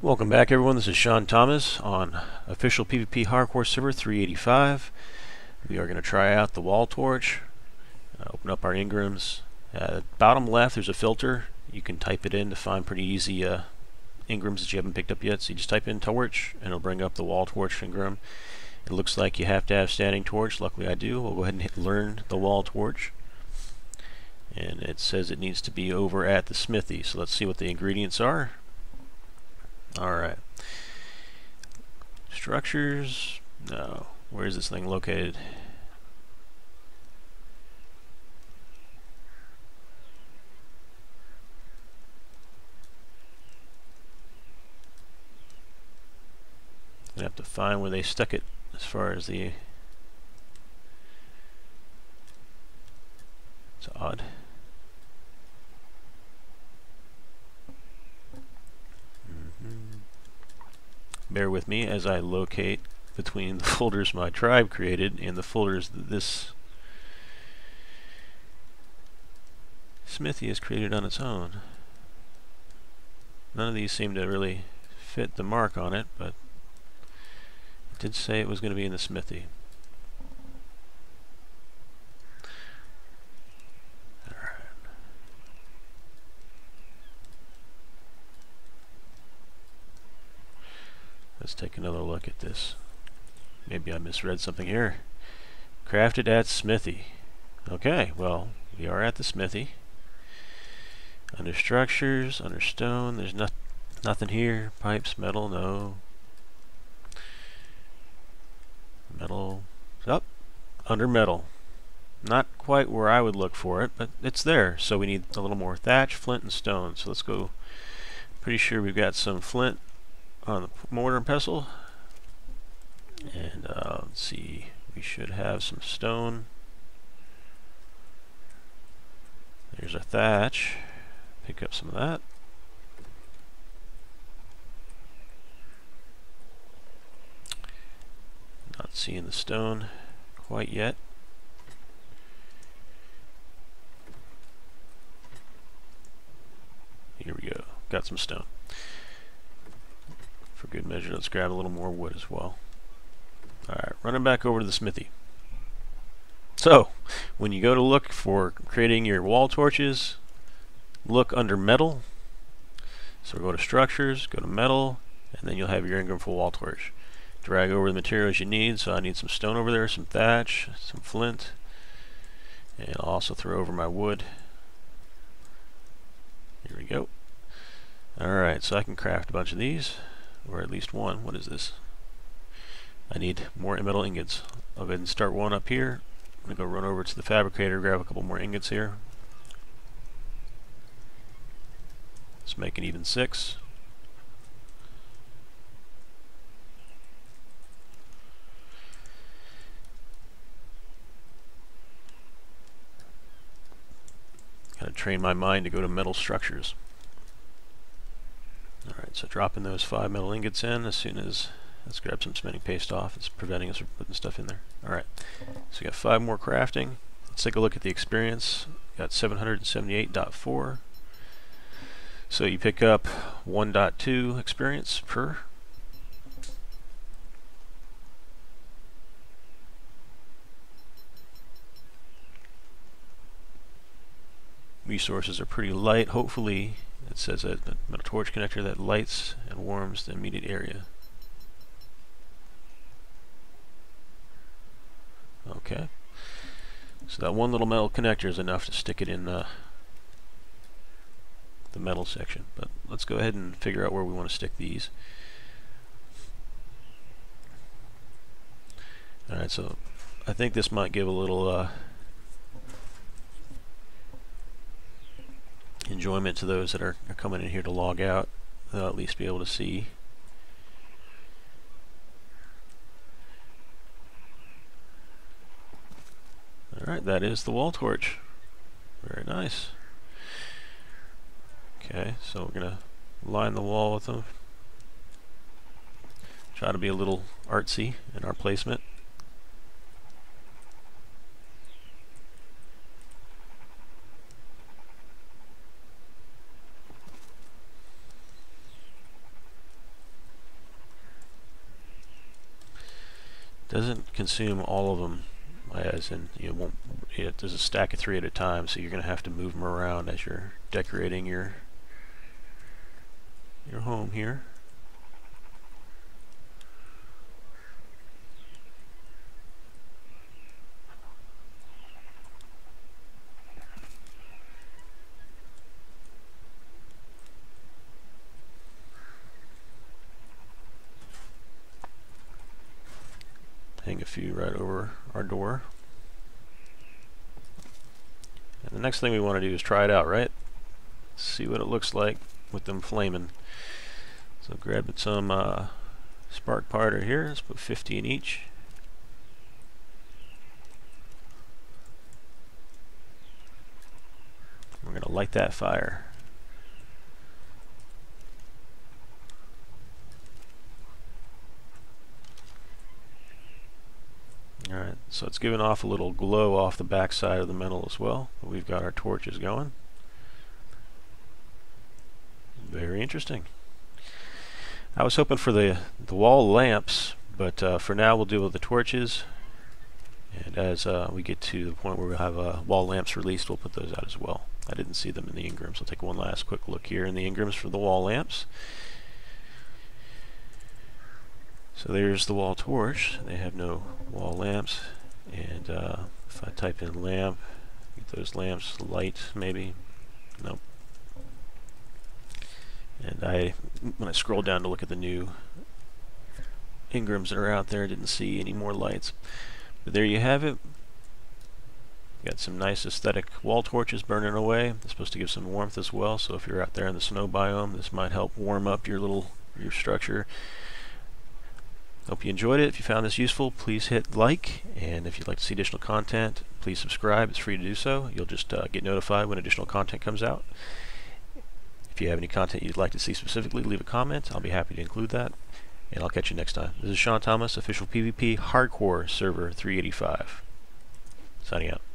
Welcome back, everyone. This is Sean Thomas on official PvP Hardcore server 385. We are going to try out the wall torch. Open up our engrams. Bottom left, there's a filter. You can type it in to find pretty easy engrams that you haven't picked up yet. So you just type in torch, and it'll bring up the wall torch engram. It looks like you have to have standing torch. Luckily, I do. We'll go ahead and hit learn the wall torch. And it says it needs to be over at the smithy. So let's see what the ingredients are. Alright. Structures. No. Where is this thing located? I'm going to have to find where they stuck it as far as the... It's odd. Bear with me as I locate between the folders my tribe created and the folders that this smithy has created on its own. None of these seem to really fit the mark on it, but it did say it was going to be in the smithy. Let's take another look at this. Maybe I misread something here. Crafted at smithy. Okay, well, we are at the smithy. Under structures, under stone, there's nothing here. Pipes, metal, no. Metal, up, under metal. Not quite where I would look for it, but it's there. So we need a little more thatch, flint, and stone. So let's go. Pretty sure we've got some flint on the mortar and pestle, and let's see, we should have some stone. There's a thatch, pick up some of that. Not seeing the stone quite yet. Here we go, got some stone. For good measure, let's grab a little more wood as well. Alright, running back over to the smithy. So, when you go to look for creating your wall torches, look under metal. So we'll go to structures, go to metal, and then you'll have your engram for wall torch. Drag over the materials you need, so I need some stone over there, some thatch, some flint, and I'll also throw over my wood. Here we go. Alright, so I can craft a bunch of these. Or at least one. What is this? I need more metal ingots. I'll go ahead and start one up here. I'm going to go run over to the fabricator, grab a couple more ingots here. Let's make an even 6. Gotta train my mind to go to metal structures. Alright, so dropping those 5 metal ingots in as soon as... Let's grab some cementing paste off. It's preventing us from putting stuff in there. Alright, so we got 5 more crafting. Let's take a look at the experience. We got 778.4. So you pick up 1.2 experience per. Resources are pretty light, hopefully. It says a metal torch connector that lights and warms the immediate area. Okay. So that one little metal connector is enough to stick it in the metal section. But let's go ahead and figure out where we want to stick these. Alright, so I think this might give a little enjoyment to those that are coming in here to log out. They'll at least be able to see. Alright, that is the wall torch. Very nice. Okay, so we're gonna line the wall with them. Try to be a little artsy in our placement. Doesn't consume all of them, as in you won't. There's a stack of 3 at a time, so you're going to have to move them around as you're decorating your home here. Hang a few right over our door. And the next thing we want to do is try it out, right? See what it looks like with them flaming. So grab some spark powder here. Let's put 50 in each. We're going to light that fire. Alright, so it's giving off a little glow off the back side of the metal as well. We've got our torches going. Very interesting. I was hoping for the wall lamps, but for now we'll deal with the torches. And as we get to the point where we'll have wall lamps released, we'll put those out as well. I didn't see them in the engrams. I'll take one last quick look here in the engrams for the wall lamps. So there's the wall torch. They have no wall lamps. And if I type in lamp, get those lamps light maybe. Nope. And when I scroll down to look at the new engrams that are out there, didn't see any more lights. But there you have it. Got some nice aesthetic wall torches burning away. It's supposed to give some warmth as well. So if you're out there in the snow biome, this might help warm up your structure. Hope you enjoyed it. If you found this useful, please hit like, and if you'd like to see additional content, please subscribe. It's free to do so. You'll just get notified when additional content comes out. If you have any content you'd like to see specifically, leave a comment. I'll be happy to include that, and I'll catch you next time. This is Sean Thomas, official PvP Hardcore Server 385. Signing out.